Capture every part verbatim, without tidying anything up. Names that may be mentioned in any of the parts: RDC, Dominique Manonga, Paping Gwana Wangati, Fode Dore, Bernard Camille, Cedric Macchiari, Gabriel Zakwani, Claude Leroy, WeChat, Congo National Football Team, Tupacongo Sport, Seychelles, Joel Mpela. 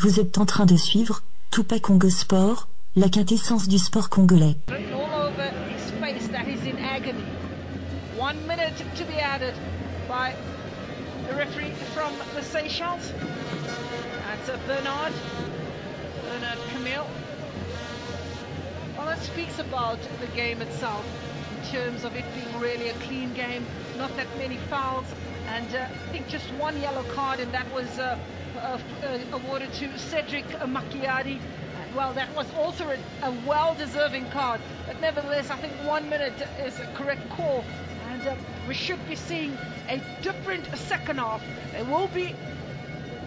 Vous êtes en train de suivre Tupacongo Sport, la quintessence du sport congolais. All over his face that is in agony. One minute to be added by the referee from the Seychelles. That's a Bernard, Bernard Camille. Well, that speaks about the game itself in terms of it being really a clean game, not that many fouls, and uh, I think just one yellow card, and that was Uh, Uh, uh, awarded to Cedric Macchiari. Well, that was also a, a well-deserving card, but nevertheless, I think one minute is a correct call, and uh, we should be seeing a different second half. They will be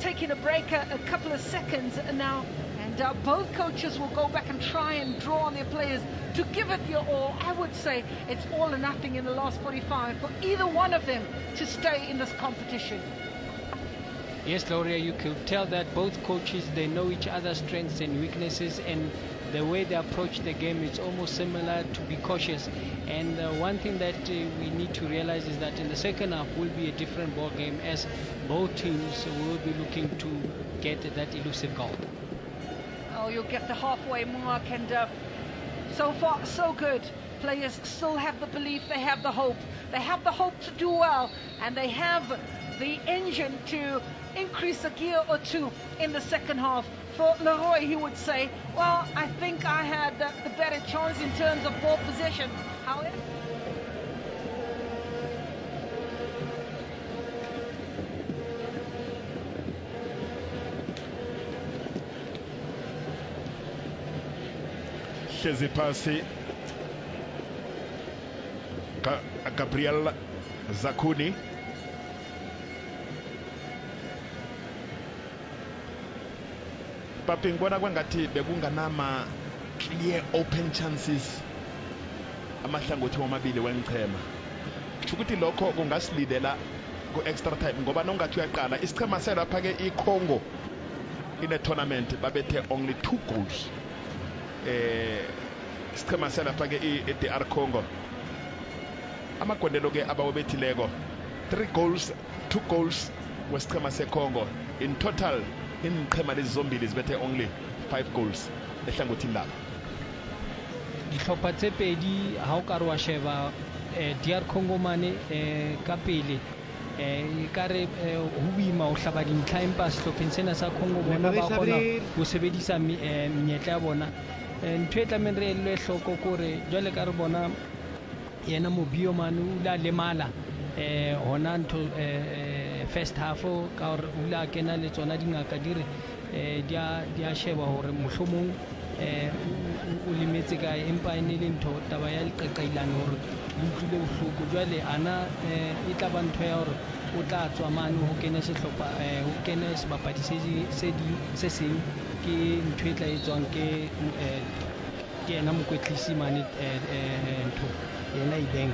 taking a break a, a couple of seconds now, and uh, both coaches will go back and try and draw on their players to give it your all. I would say it's all or nothing in the last forty-five for either one of them to stay in this competition. Yes, Gloria, you could tell that both coaches, they know each other's strengths and weaknesses, and the way they approach the game is almost similar, to be cautious. And uh, one thing that uh, we need to realize is that in the second half will be a different ball game, as both teams will be looking to get that elusive goal. Oh, you'll get the halfway mark, and uh, so far so good. Players still have the belief, they have the hope. They have the hope to do well, and they have the engine to increase a gear or two in the second half. For Leroy, he would say, well, I think I had the, the better chance in terms of ball possession. However, Chaise passée. Gabriel Zakwani. Paping Gwana Wangati begunga nama clear open chances amahlangothi womabili wenqhema ukuthi lokho kungasilidela ku extra time ngoba nongathi uyaqala isichema selapha ke iCongo in a tournament babethe only two goals eh isichema selapha ke iDR Congo amagondelo ke abawobethileko three goals two goals wesichema seCongo in total. In primary zombie is better only five goals. The Shangotin Lab. Dihopate Pedi, Haukarwasheva, dear Congo Mane, Kapele, Kare, Huima, Shabadin, Time Pass, Lokinsena, Congo, Usebedisa, Mietavona, and Treatment Railway, Sokokore, Jole Carbona, Yenamo Biomanu, La Lemala, Honanto. First half o ka re ula kena le tsona dingaka dire eh dia dia sheba hore mohlomong eh o limetse ka empa ene le ntho taba ya leqeqailane hore ntlile bohloko jwale ana e tla ba ntho ya hore o tla tswa mane ho kena sehlopa eh ho kena sebapadi se se se seng ke ntho e tla etswang ke eh ke ena mokwetlisi mane eh ntho yena ibeng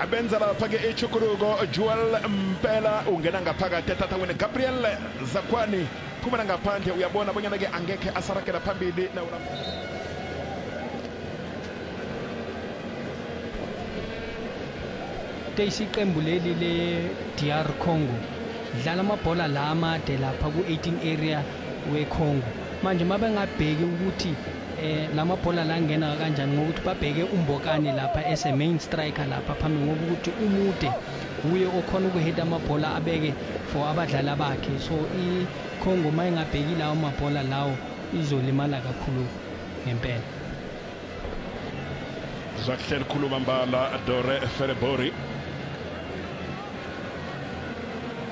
Abenzala phake ichukurugo Joel Mpela ungena ngaphakathi thatha wena Gabriel Zakwani phuma ngaphandle uyabona bonyana ke angeke asarakela phambili na isiqembu leli le D R Congo dlala amabhola la amade lapha ku eighteen area we Congo manje mabengabheki ukuthi lamabhola la ngena kanjani ngokuthi babheke umbokani lapha as a main striker lapha phambi ngoba ukuthi umude uye okhona ukuhita amabhola abeke for abadlali bakhe so iCongo mayingabheki lawo mabhola lawo izolimala kakhulu ngempela Zakhel Kulubambala Dore Ferebori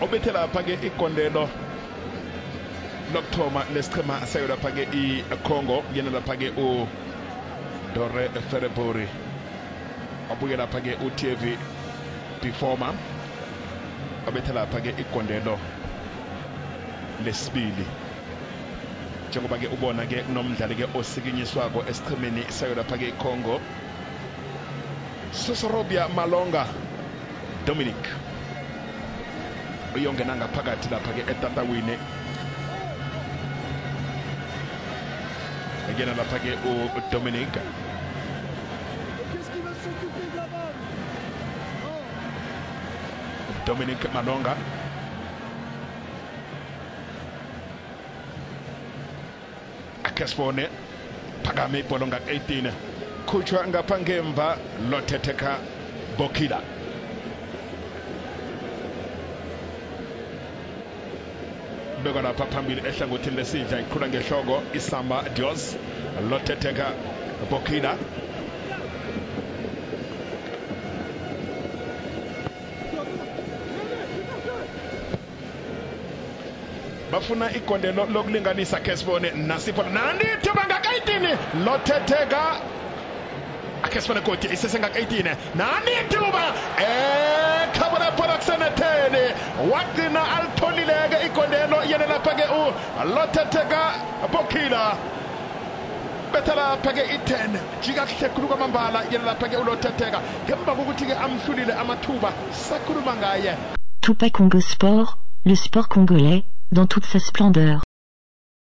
obethe lapha ke ikondelo Noctoma Lestrema Sayo Lapage I Congo, Yena Lapage O Dore Ferebori, Abuya Lapage U T V Performer, Abetala Page I Condeno Lesbili, Jangobage Ubonage, Nom Dalige Osigini Swago, Estremini Sayo Lapage Congo, Sosorobia Malonga, Dominique, Uyongenanga Pagatila Page Etata Wine. Again, attaqué au Dominique. Qu'est-ce qui va s'occuper de la balle? Oh. Dominique Manonga. Kesbone Pagami Polonga eighteen Kuchwanga Pangemba Loteteka Bokila. Begona Papambil Eshangutin Lesija Kurange Shogo Isamba Dios Loteteka Bokila. Bafuna ikonde lokulinganisa Kesbone nasipona nandi tebanga eighteen lotetega Kesbone kote isesenga eighteen nandi tuba eh kabona production ten wakina altolilega ikonde no yenela page u lotetega bokila betala page ten jikahle khuluka mambala yenela page u lotetega kemba ukuthi amhlulile amathuba sakhuluma ngaye Tupacongo Sport, le sport congolais dans toute sa splendeur.